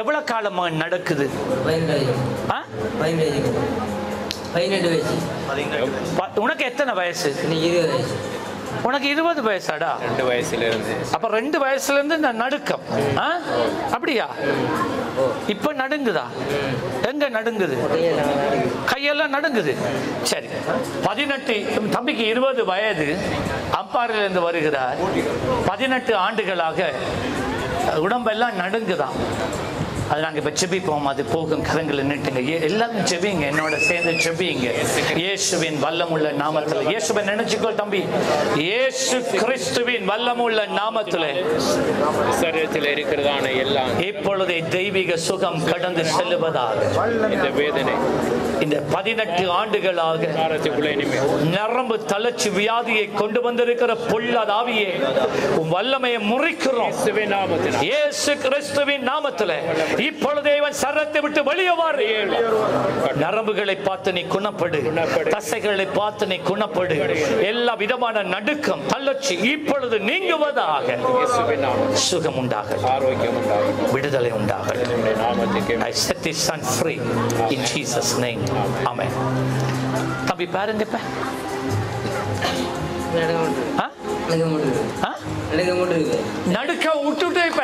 எவ்வளவு காலமா நடக்குது? 18 வயசு. உனக்கு எத்தனை வயசு? 20 வயசு. உனக்கு 20 வயசாடா? 2 வயசுல இருந்து. அப்ப 2 வயசுல இருந்து நான் நடுக்கம். அப்படியா? இப்ப நடுங்குதா? எங்க நடுங்குது? கையெல்லாம் நடுங்குது. சரி, 18 தம்பிக்கு 20 வயது. அப்பாரிலிருந்து வருகிறார். 18 ஆண்டுகளாக உடம்பெல்லாம் நடுங்குதான். அது நாங்கள் இப்போ செபிப்போம், அது போகும். கரங்களை நின்றுட்டுங்க, எல்லாரும் செபிங்க, என்னோட சேர்ந்து செபிங்க. இயேசுவின் வல்லமுள்ள நாமத்தில், இயேசுவை நினைச்சுக்கோ தம்பி, இயேசு கிறிஸ்துவின் வல்லமுள்ள நாமத்தில் சரீரத்தில் இருக்கிறதான எல்லாம் இப்பொழுதே தெய்வீக சுகம் கடந்து செல்லுவதாக. இந்த வேதனை, இந்த 18 ஆண்டுகளாக நரம்பு தளர்ச்சி வியாதியை கொண்டு வந்திருக்கிற பொல்லாதாவியே, உன் வல்லமையை முறிக்கிறோம் இயேசு கிறிஸ்துவின் நாமத்தில். இப்பொழுதே இவன் சரத்தை விட்டு வெளியே வாரு. நரம்புகளை பார்த்து நீ குணப்படு, தசைகளை பார்த்து நீ குணப்படு. எல்லா விதமான நடுக்கம் தளர்ச்சி இப்பொழுது நீங்குவதாக. சுகம் உண்டாகட்டும், ஆரோக்கியம் உண்டாகட்டும், விடுதலை உண்டாகட்டும். I set this son free in Jesus' name. Amen. தம்பி பாருங்க, இப்ப நடுக்கம் விட்டுட்டு இப்ப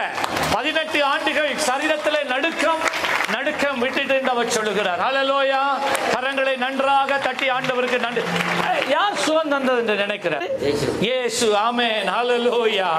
18 ஆண்டுகள் சரீரத்திலே நடுக்கம் நடுக்கம் விட்டுட்டு இருந்தவர் சொல்லுகிறார். ஹல்லேலூயா. கரங்களை நன்றாக தட்டி ஆண்டவருக்கு நன்றி. யார் சுகம் தந்தது என்று நினைக்கிறார்? இயேசு. ஆமென். ஹல்லேலூயா.